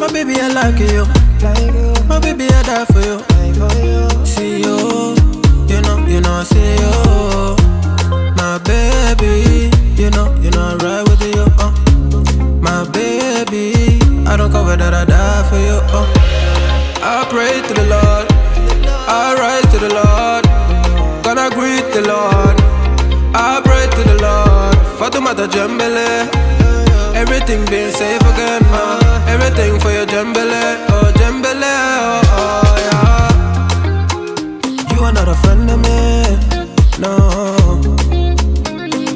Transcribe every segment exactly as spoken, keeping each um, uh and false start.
My baby, I like you. My baby, I die for you. See you, you know, you know, I see you. My baby, you know, you know, I ride with you. Uh. My baby, I don't cover that I die for you. Uh. I pray to the Lord. I rise to the Lord. Gonna greet the Lord. I pray to the Lord. Fatoumata Jembele. Everything being safe again, uh, everything for your Jembele. Oh Jembele, oh, oh yeah. You are not a friend of me, no.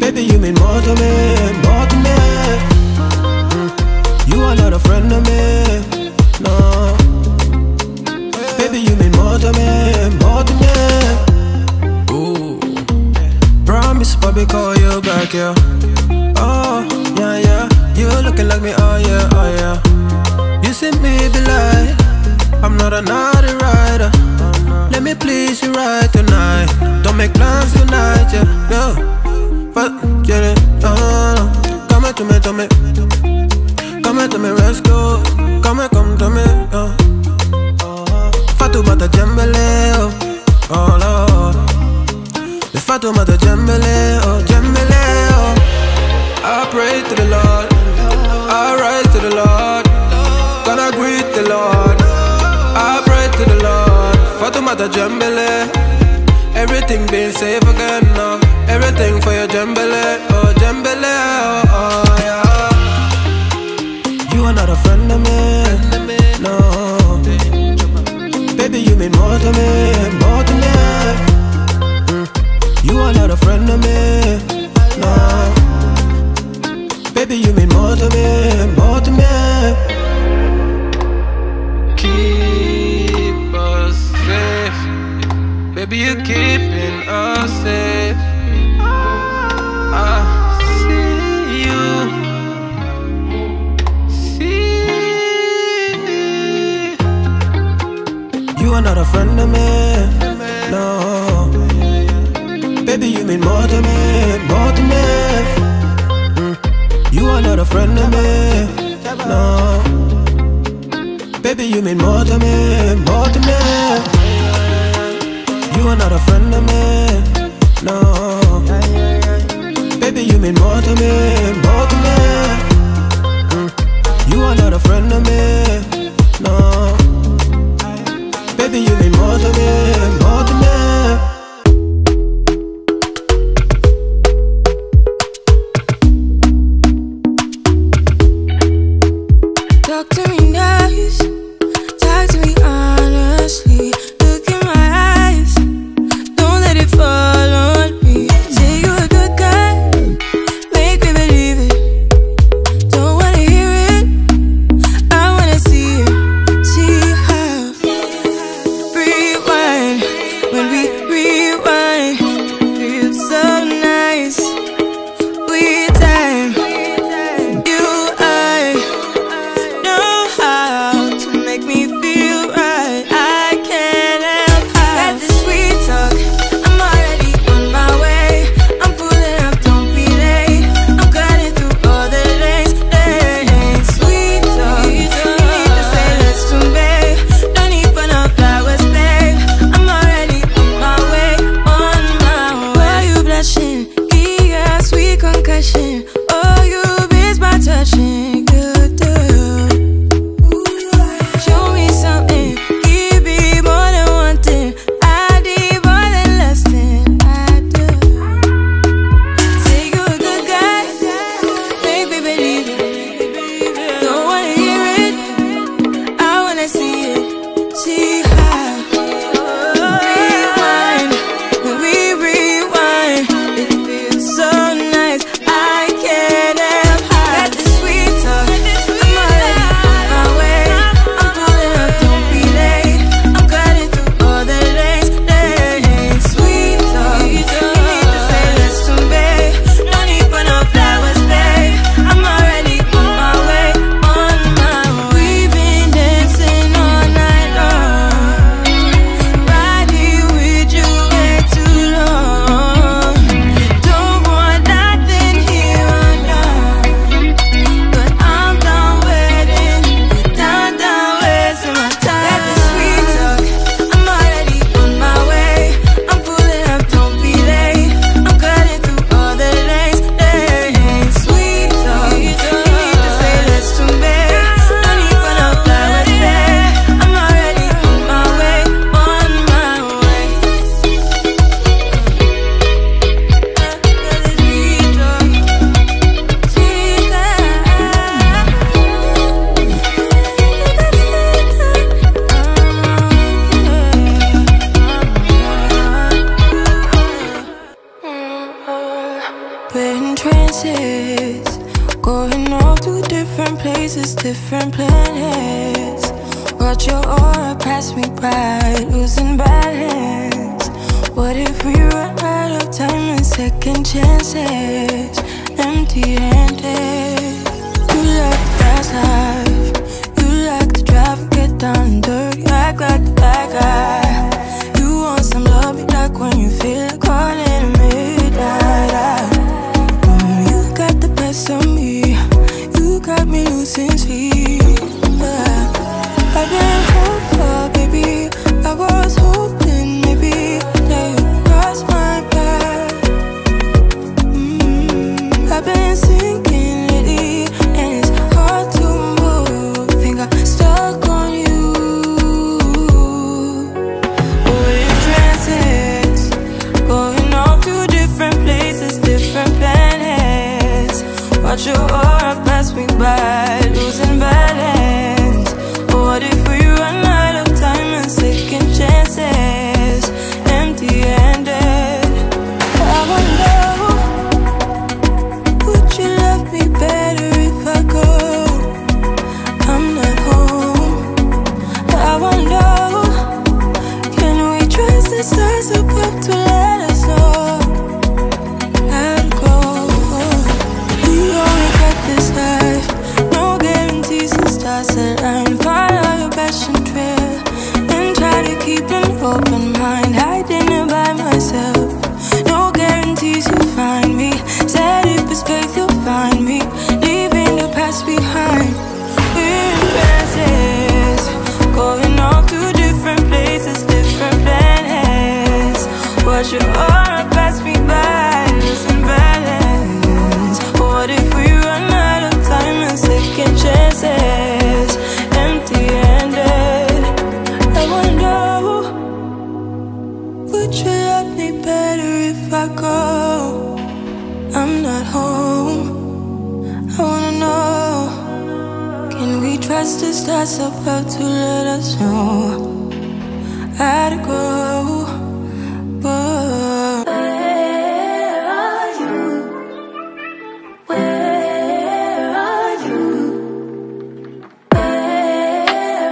Baby, you mean more to me, more to me. Mm. You are not a friend of me, no. Baby, you mean more to me, more to me. Promise, probably call you back, yeah. Oh, yeah, yeah. You looking like me, oh, yeah, oh, yeah. You see me be like, I'm not a naughty rider. Let me please you right tonight. Don't make plans tonight, yeah, no. But, get it, oh, no. Come here to me, to me. Come here to me, rescue. Come here, come to me, yeah. Fatoumata Jembele, oh, oh, Lord. Fatoumata Jembele, oh Jembele, oh. I pray to the Lord, I rise to the Lord, gonna greet the Lord. I pray to the Lord, Fatoumata Jembele. Everything being safe again, now. Everything for your Jembele, oh Jembele, oh, oh yeah. You are not a friend of me, no. Baby, you mean more to me, more to me. You are not a friend of me, no. Baby, you mean more to me, more to me. Keep us safe. Baby, you're keeping us safe. I see you. See. You are not a friend of me, no. Baby, you mean more to me, more to me. Mm. You are not a friend of me, no. Baby, you mean more to me, more to me. You are not a friend of me, no. Baby, you mean more to me, more to me. Mm. You are not a friend of me, no. Baby, you mean more to me, more to me. I can't. trances, going off to different places, different planets. Watch your aura pass me by, losing balance. What if we run out of time and second chances, empty-handed? You like the fast life, you like to drive and get down and dirty, act like the black guy. You want some love, be like when you feel like calling at midnight. I, mm, you got the best of me, you got me losing sleep. I've been hopeful, baby, I was hoping maybe that you'd cross my path. mm, I've been sinking lately and it's hard to move. Think I'm stuck on you. We're in transits, going off to different places, different planets. Watch your aura pass me by, losing balance. What if we run out of time and second chances, empty-handed? I wonder, would you love me better if I go? I'm not home. I wonder, can we trust the stars above to let us know I'd go? We only got this life, no guarantees and stars aligned. Open mind, hiding it by myself. No guarantees you'll find me. Said if it's faith you'll find me, leaving the past behind. We're in trances, going off to different places, different planets. What your aura pass me by, losing balance. What if we run out of time and second chances, empty-handed? I wonder, would you love me better if I go? I'm not home. I wanna know, can we trust the stars above to let us know I'd go? Whoa. Where are you? Where are you? Where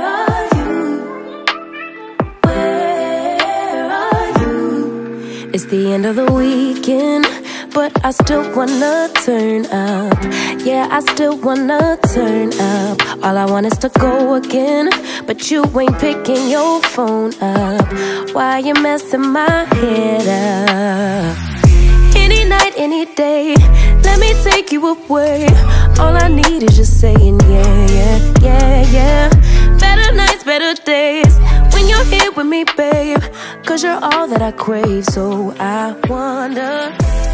are you? Where are you? It's the end of the weekend, but I still wanna turn up. Yeah, I still wanna turn up. All I want is to go again, but you ain't picking your phone up. Why you messing my head up? Any night, any day, let me take you away. All I need is just saying yeah, yeah, yeah, yeah. Better nights, better days, when you're here with me, babe, 'cause you're all that I crave, so I wonder.